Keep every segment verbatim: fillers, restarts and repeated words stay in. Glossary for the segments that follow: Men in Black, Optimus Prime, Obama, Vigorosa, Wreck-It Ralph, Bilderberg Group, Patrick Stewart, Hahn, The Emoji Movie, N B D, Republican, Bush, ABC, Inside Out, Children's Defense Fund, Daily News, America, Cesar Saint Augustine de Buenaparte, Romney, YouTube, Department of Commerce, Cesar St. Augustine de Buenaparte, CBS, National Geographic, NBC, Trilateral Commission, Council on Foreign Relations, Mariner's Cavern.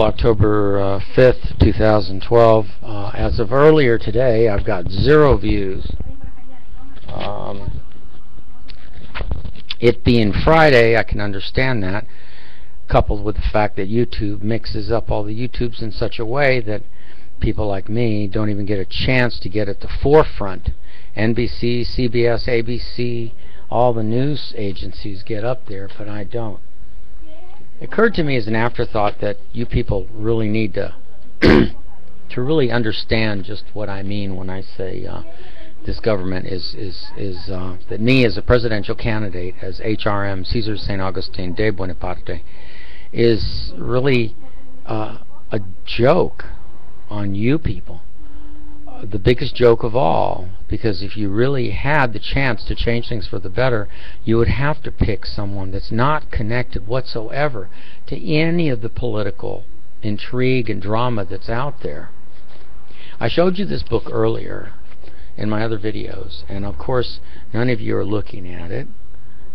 October uh, fifth two thousand twelve. Uh, as of earlier today, I've got zero views. Um, it being Friday, I can understand that, coupled with the fact that YouTube mixes up all the YouTubes in such a way that people like me don't even get a chance to get at the forefront. N B C, C B S, A B C, all the news agencies get up there, but I don't. It occurred to me as an afterthought that you people really need to to really understand just what I mean when I say uh, this government is is is uh, that me as a presidential candidate, as H R M Cesar Saint Augustine de Buenaparte, is really uh, a joke on you people, uh, the biggest joke of all. Because if you really had the chance to change things for the better, you would have to pick someone that's not connected whatsoever to any of the political intrigue and drama that's out there. I showed you this book earlier in my other videos, and of course none of you are looking at it,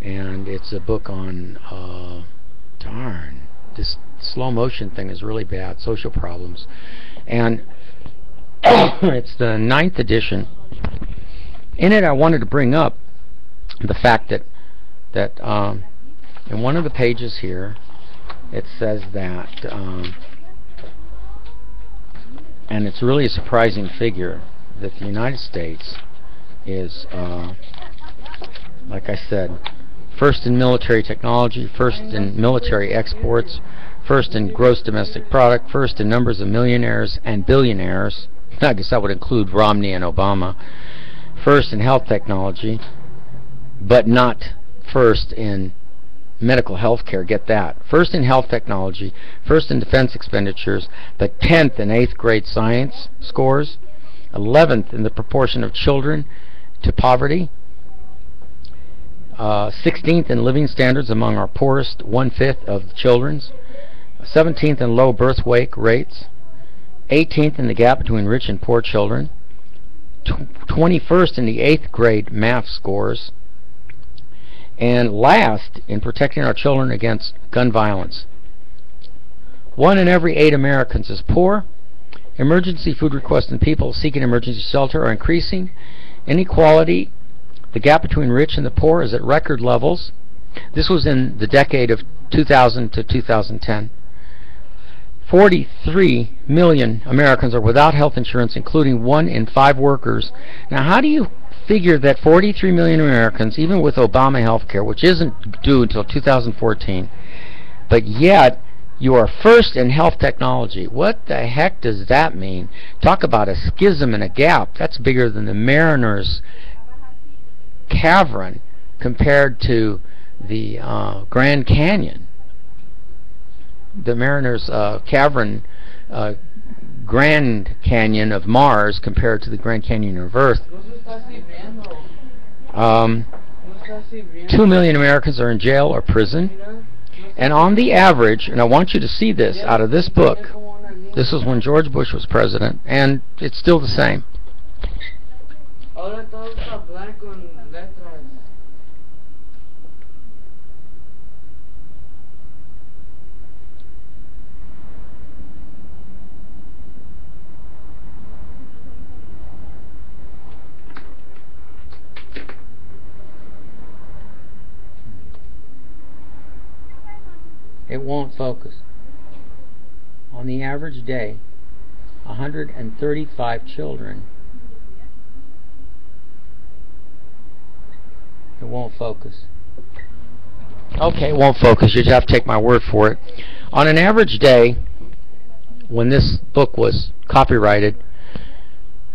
and it's a book on uh, darn, this slow motion thing is really bad, social problems, and it's the ninth edition. In it, I wanted to bring up the fact that that um, in one of the pages here it says that um, and it's really a surprising figure that the United States is, uh, like I said, first in military technology, first in military exports, first in gross domestic product, first in numbers of millionaires and billionaires. I guess that would include Romney and Obama. First in health technology, but not first in medical health care. Get that. First in health technology, first in defense expenditures, the tenth and eighth grade science scores, eleventh in the proportion of children to poverty, uh, sixteenth in living standards among our poorest, one-fifth of the children's, seventeenth in low birth weight rates, eighteenth in the gap between rich and poor children, twenty-first in the eighth grade math scores, and last in protecting our children against gun violence. One in every eight Americans is poor. Emergency food requests and people seeking emergency shelter are increasing. Inequality, the gap between rich and the poor, is at record levels. This was in the decade of two thousand to two thousand ten. forty-three million Americans are without health insurance, including one in five workers. Now, how do you figure that forty-three million Americans, even with Obama health care, which isn't due until two thousand fourteen, but yet you are first in health technology? What the heck does that mean? Talk about a schism and a gap. That's bigger than the Mariner's Cavern compared to the uh, Grand Canyon. The Mariner's uh, Cavern, uh, Grand Canyon of Mars compared to the Grand Canyon of Earth. Um, two million Americans are in jail or prison. And on the average, and I want you to see this out of this book, this was when George Bush was president, and it's still the same. It won't focus. On the average day, one hundred thirty-five children. It won't focus. Okay, it won't focus. You just have to take my word for it. On an average day, when this book was copyrighted,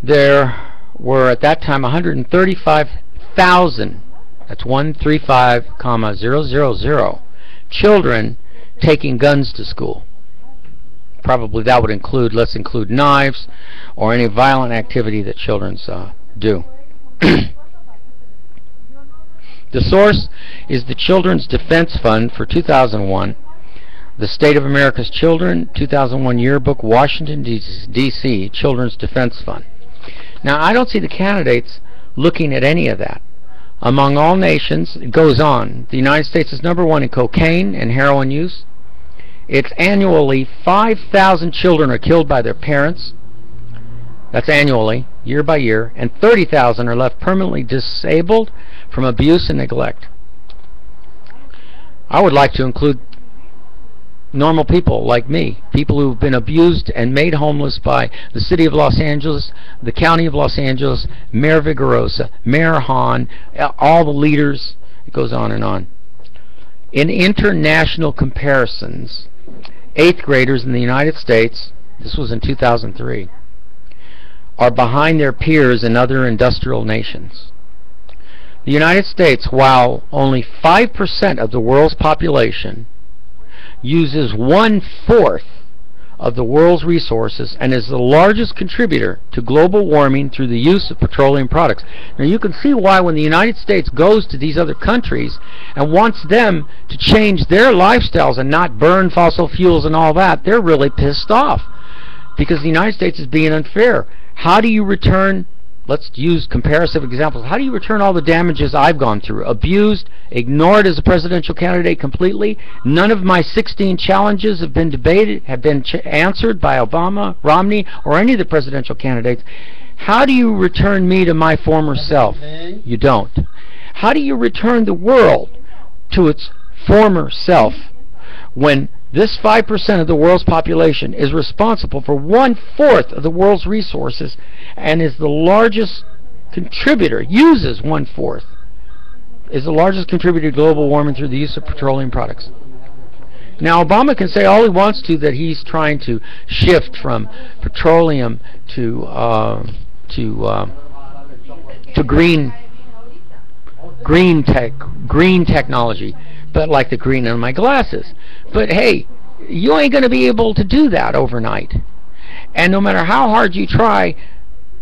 there were at that time one hundred thirty-five thousand, that's one three five, zero zero zero, children taking guns to school. Probably that would include, let's include knives or any violent activity that children uh, do. The source is the Children's Defense Fund for two thousand one, the State of America's Children, two thousand one yearbook, Washington, D C, Children's Defense Fund. Now, I don't see the candidates looking at any of that. Among all nations, it goes on. The United States is number one in cocaine and heroin use, It's annually five thousand children are killed by their parents. That's annually, year by year, and thirty thousand are left permanently disabled from abuse and neglect. I would like to include normal people like me, people who've been abused and made homeless by the City of Los Angeles, the County of Los Angeles, Mayor Vigorosa, Mayor Hahn, all the leaders. It goes on and on. In international comparisons, eighth graders in the United States, this was in two thousand three, are behind their peers in other industrial nations. The United States, while only five percent of the world's population, uses one-fourth of the world's resources and is the largest contributor to global warming through the use of petroleum products. Now you can see why when the United States goes to these other countries and wants them to change their lifestyles and not burn fossil fuels and all that, they're really pissed off because the United States is being unfair. How do you return, let's use comparative examples, how do you return all the damages I've gone through? Abused, ignored as a presidential candidate completely, none of my sixteen challenges have been debated, have been ch answered by Obama, Romney, or any of the presidential candidates. How do you return me to my former self? You don't. How do you return the world to its former self when this five percent of the world's population is responsible for one-fourth of the world's resources and is the largest contributor, uses one-fourth, is the largest contributor to global warming through the use of petroleum products? Now, Obama can say all he wants to that he's trying to shift from petroleum to, uh, to, uh, to green, green tech, green technology. But like the green in my glasses. But hey, you ain't going to be able to do that overnight. And no matter how hard you try,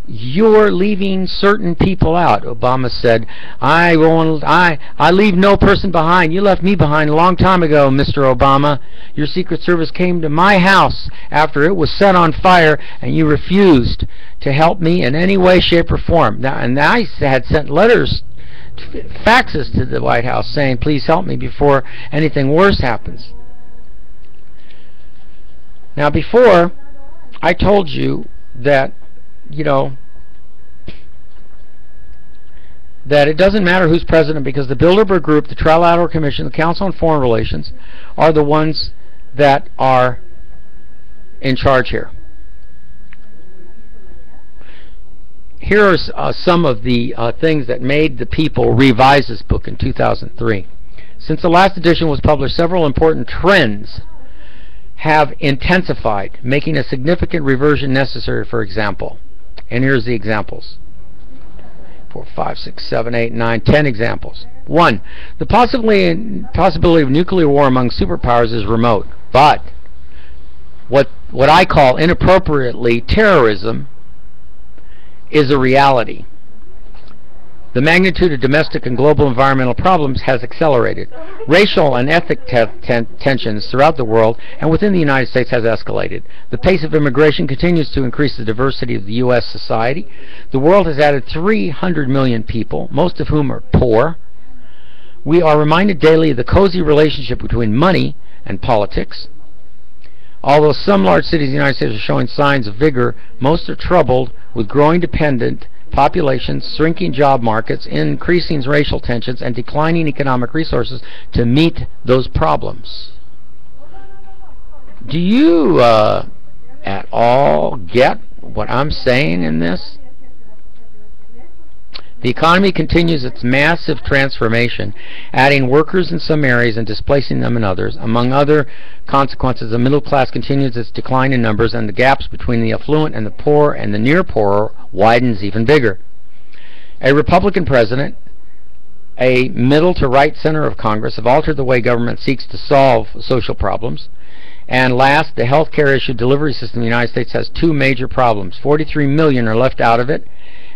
you're leaving certain people out. Obama said, I won't, I, I leave no person behind. You left me behind a long time ago, Mister Obama. Your Secret Service came to my house after it was set on fire, and you refused to help me in any way, shape, or form. Now, and I had sent letters, faxes to the White House saying, please help me before anything worse happens. Now before, I told you that, you know, that it doesn't matter who's president because the Bilderberg Group, the Trilateral Commission, the Council on Foreign Relations are the ones that are in charge here. Here are uh, some of the uh, things that made the people revise this book in two thousand three. Since the last edition was published, several important trends have intensified, making a significant reversion necessary, for example. And here's the examples. Four, five, six, seven, eight, nine, ten examples. One, the possibly, possibility of nuclear war among superpowers is remote, but what, what I call inappropriately terrorism is a reality. The magnitude of domestic and global environmental problems has accelerated. Racial and ethnic te ten tensions throughout the world and within the United States has escalated. The pace of immigration continues to increase the diversity of the U S society. The world has added three hundred million people, most of whom are poor. We are reminded daily of the cozy relationship between money and politics. Although some large cities in the United States are showing signs of vigor, most are troubled with growing dependent populations, shrinking job markets, increasing racial tensions, and declining economic resources to meet those problems. Do you uh, at all get what I'm saying in this? The economy continues its massive transformation, adding workers in some areas and displacing them in others. Among other consequences, the middle class continues its decline in numbers, and the gaps between the affluent and the poor and the near poor widens even bigger. A Republican president, a middle to right center of Congress, have altered the way government seeks to solve social problems. And last, the health care issue delivery system in the United States has two major problems. forty-three million are left out of it,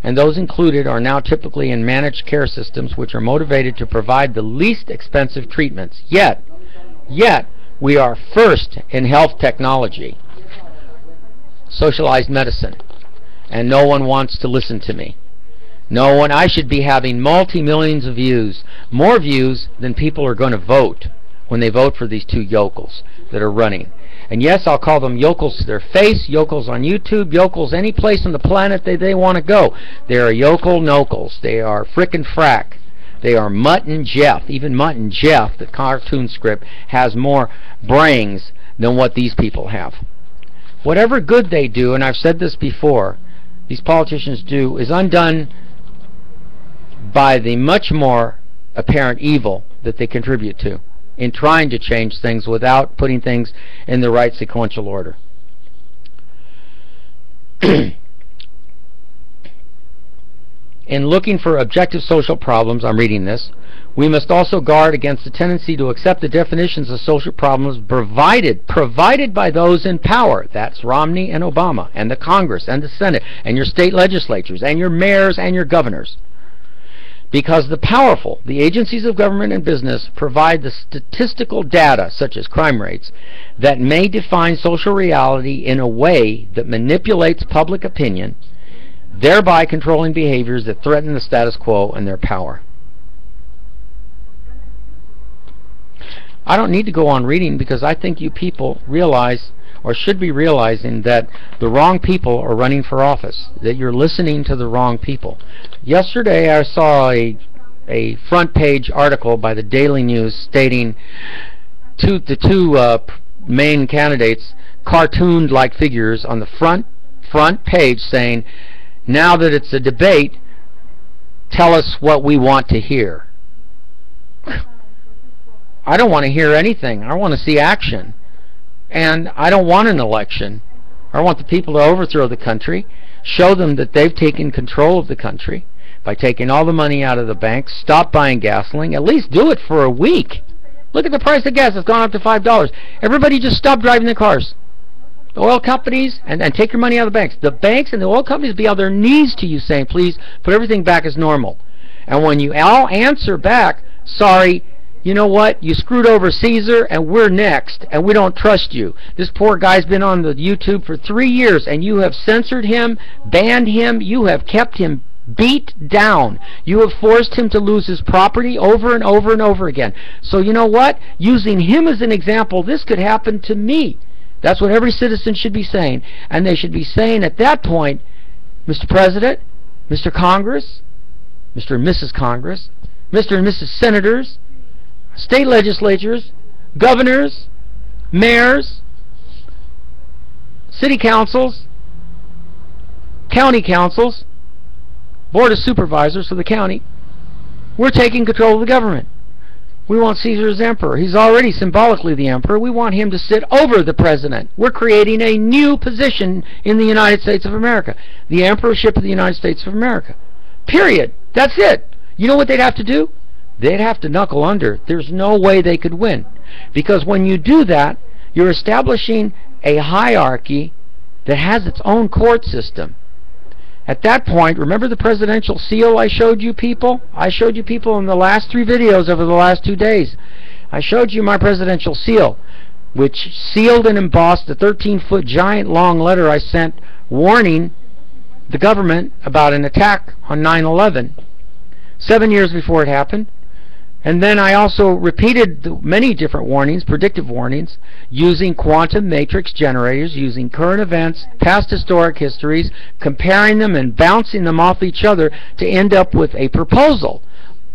and those included are now typically in managed care systems which are motivated to provide the least expensive treatments. Yet, yet, we are first in health technology, socialized medicine, and no one wants to listen to me. No one, I should be having multi-millions of views, more views than people are going to vote when they vote for these two yokels that are running. And yes, I'll call them yokels to their face, yokels on YouTube, yokels any place on the planet they, they want to go. They are yokel nokels. They are frickin' frack. They are Mutt and Jeff. Even Mutt and Jeff, the cartoon script, has more brains than what these people have. Whatever good they do, and I've said this before, these politicians do, is undone by the much more apparent evil that they contribute to in trying to change things without putting things in the right sequential order. In looking for objective social problems, I'm reading this, we must also guard against the tendency to accept the definitions of social problems provided, provided by those in power. That's Romney and Obama and the Congress and the Senate and your state legislatures and your mayors and your governors. Because the powerful, the agencies of government and business, provide the statistical data, such as crime rates, that may define social reality in a way that manipulates public opinion, thereby controlling behaviors that threaten the status quo and their power. I don't need to go on reading because I think you people realize or should be realizing that the wrong people are running for office, that you're listening to the wrong people. Yesterday I saw a, a front page article by the Daily News stating two, the two uh, main candidates cartooned like figures on the front front page saying, now that it's a debate, tell us what we want to hear. I don't want to hear anything. I want to see action. And I don't want an election. I want the people to overthrow the country, show them that they've taken control of the country by taking all the money out of the banks, stop buying gasoline, at least do it for a week. Look at the price of gas. It's gone up to five dollars. Everybody just stop driving their cars. The oil companies, and, and take your money out of the banks. The banks and the oil companies be on their knees to you saying, please, put everything back as normal. And when you all answer back, sorry, you know what, you screwed over Caesar and we're next and we don't trust you. This poor guy's been on the YouTube for three years and you have censored him, banned him, you have kept him beat down. You have forced him to lose his property over and over and over again. So you know what, using him as an example, this could happen to me. That's what every citizen should be saying. And they should be saying at that point, Mister President, Mister Congress, Mister and Missus Congress, Mister and Missus Senators, state legislatures, governors, mayors, city councils, county councils, board of supervisors for the county, we're taking control of the government. We want Caesar as emperor. He's already symbolically the emperor. We want him to sit over the president. We're creating a new position in the United States of America. The emperorship of the United States of America. Period. That's it. You know what they'd have to do? They'd have to knuckle under. There's no way they could win. Because when you do that, you're establishing a hierarchy that has its own court system. At that point, remember the presidential seal I showed you people? I showed you people in the last three videos over the last two days. I showed you my presidential seal, which sealed and embossed a thirteen foot giant long letter I sent warning the government about an attack on nine eleven, seven years before it happened. And then I also repeated the many different warnings, predictive warnings, using quantum matrix generators, using current events, past historic histories, comparing them and bouncing them off each other to end up with a proposal,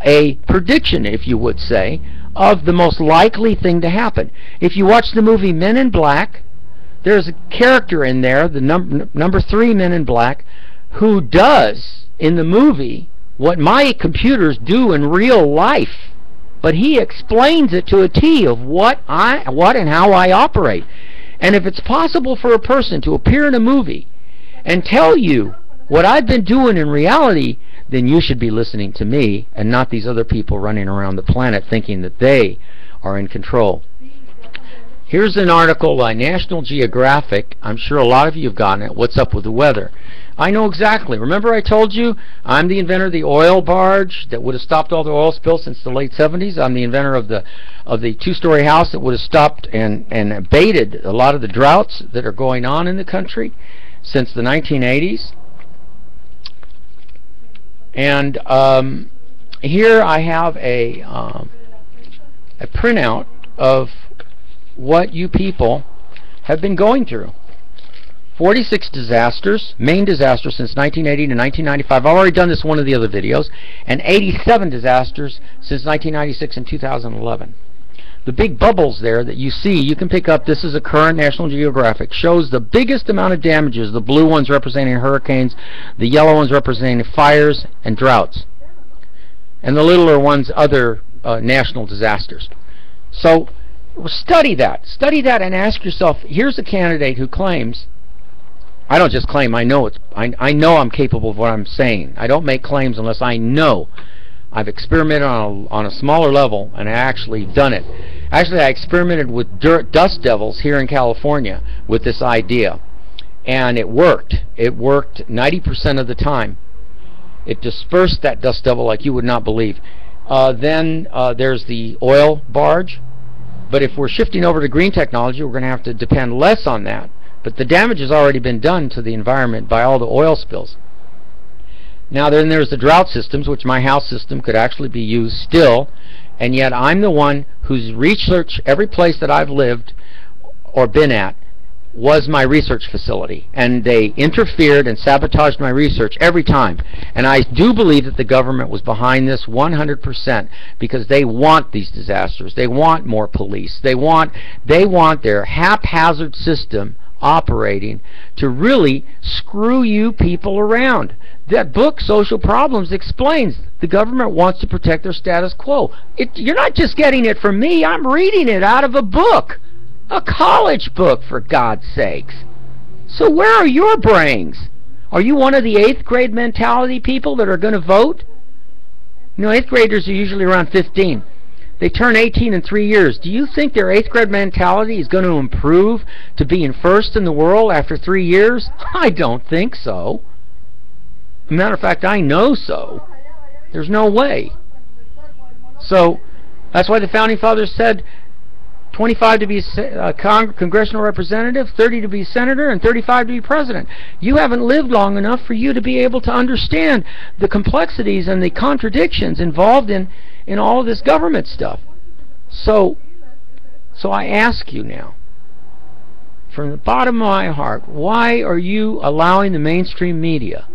a prediction, if you would say, of the most likely thing to happen. If you watch the movie Men in Black, there's a character in there, the num number three Men in Black, who does in the movie what my computers do in real life. But he explains it to a T of what I, what and how I operate. And if it's possible for a person to appear in a movie and tell you what I've been doing in reality, then you should be listening to me and not these other people running around the planet thinking that they are in control. Here's an article by National Geographic. I'm sure a lot of you have gotten it. What's up with the weather? I know exactly. Remember I told you I'm the inventor of the oil barge that would have stopped all the oil spills since the late seventies. I'm the inventor of the of the two-story house that would have stopped and, and abated a lot of the droughts that are going on in the country since the nineteen eighties. And um, here I have a, um, a printout of what you people have been going through. forty-six disasters, main disasters since nineteen eighty to nineteen ninety-five. I've already done this in one of the other videos. And eighty-seven disasters since nineteen ninety-six and two thousand eleven. The big bubbles there that you see, you can pick up. This is a current National Geographic. Shows the biggest amount of damages. The blue ones representing hurricanes, the yellow ones representing fires and droughts, and the littler ones other uh, national disasters. So study that. Study that and ask yourself, here's a candidate who claims, I don't just claim, I know, it's, I, I know I'm capable of what I'm saying. I don't make claims unless I know. I've experimented on a, on a smaller level, and I actually done it. Actually, I experimented with dirt dust devils here in California with this idea, and it worked. It worked ninety percent of the time. It dispersed that dust devil like you would not believe. Uh, then uh, there's the oil barge, but if we're shifting over to green technology, we're going to have to depend less on that. But the damage has already been done to the environment by all the oil spills. Now then there's the drought systems, which my house system could actually be used still, and yet I'm the one whose research, every place that I've lived or been at was my research facility, and they interfered and sabotaged my research every time. And I do believe that the government was behind this one hundred percent, because they want these disasters, they want more police, they want, they want their haphazard system operating to really screw you people around. That book, Social Problems, explains the government wants to protect their status quo. It, you're not just getting it from me, I'm reading it out of a book, a college book, for God's sakes. So where are your brains? Are you one of the eighth grade mentality people that are going to vote? You know, eighth graders are usually around fifteen. They turn eighteen in three years. Do you think their eighth grade mentality is going to improve to being first in the world after three years? I don't think so. As a matter of fact, I know so. There's no way. So that's why the Founding Fathers said twenty-five to be a con congressional representative, thirty to be senator, and thirty-five to be president. You haven't lived long enough for you to be able to understand the complexities and the contradictions involved in in all of this government stuff. So, so I ask you now, from the bottom of my heart, why are you allowing the mainstream media?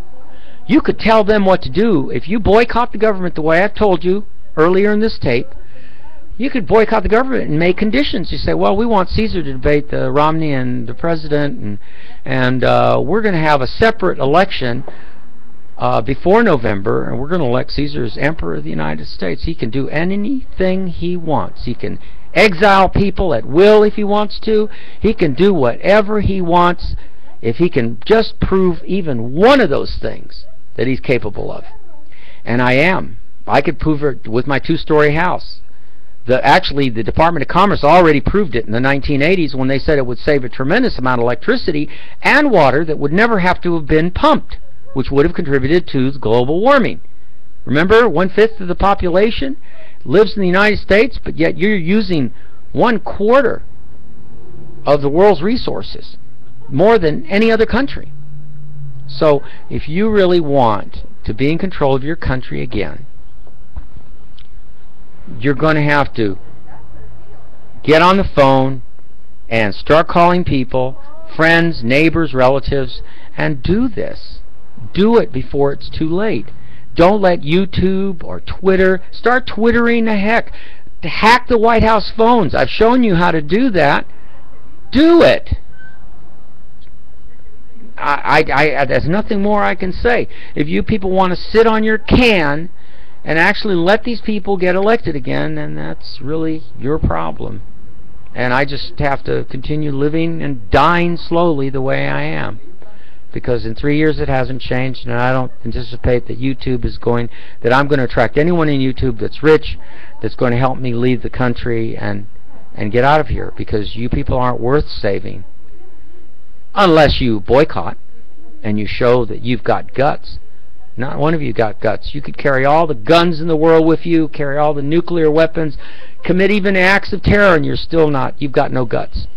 You could tell them what to do. If you boycott the government the way I told you earlier in this tape, you could boycott the government and make conditions. You say, well, we want Cesar to debate the Romney and the president, and, and uh, we're going to have a separate election Uh, before November, and we're going to elect Caesar as Emperor of the United States. He can do anything he wants. He can exile people at will if he wants to. He can do whatever he wants if he can just prove even one of those things that he's capable of. And I am. I could prove it with my two-story house. The, actually, the Department of Commerce already proved it in the nineteen eighties when they said it would save a tremendous amount of electricity and water that would never have to have been pumped, which would have contributed to global warming. Remember, one-fifth of the population lives in the United States, but yet you're using one-quarter of the world's resources, more than any other country. So if you really want to be in control of your country again, you're going to have to get on the phone and start calling people, friends, neighbors, relatives, and do this. Do it before it's too late. Don't let YouTube or Twitter. Start twittering the heck. Hack the White House phones. I've shown you how to do that. Do it. I, I, I, there's nothing more I can say. If you people want to sit on your can and actually let these people get elected again, then that's really your problem. And I just have to continue living and dying slowly the way I am, because in three years it hasn't changed, and I don't anticipate that YouTube is going, that I'm going to attract anyone in YouTube that's rich, that's going to help me leave the country and and get out of here, because you people aren't worth saving unless you boycott and you show that you've got guts. Not one of you got guts. You could carry all the guns in the world with you, carry all the nuclear weapons, commit even acts of terror, and you're still not, you've got no guts,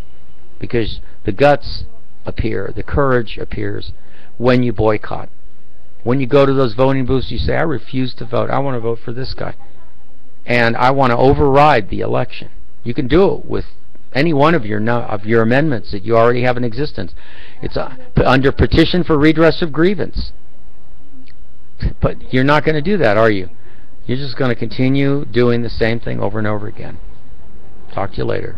because the guts appear, the courage appears when you boycott. When you go to those voting booths, you say, I refuse to vote. I want to vote for this guy, and I want to override the election. You can do it with any one of your no, of your amendments that you already have in existence. It's uh, under petition for redress of grievance. But you're not going to do that, are you? You're just going to continue doing the same thing over and over again. Talk to you later.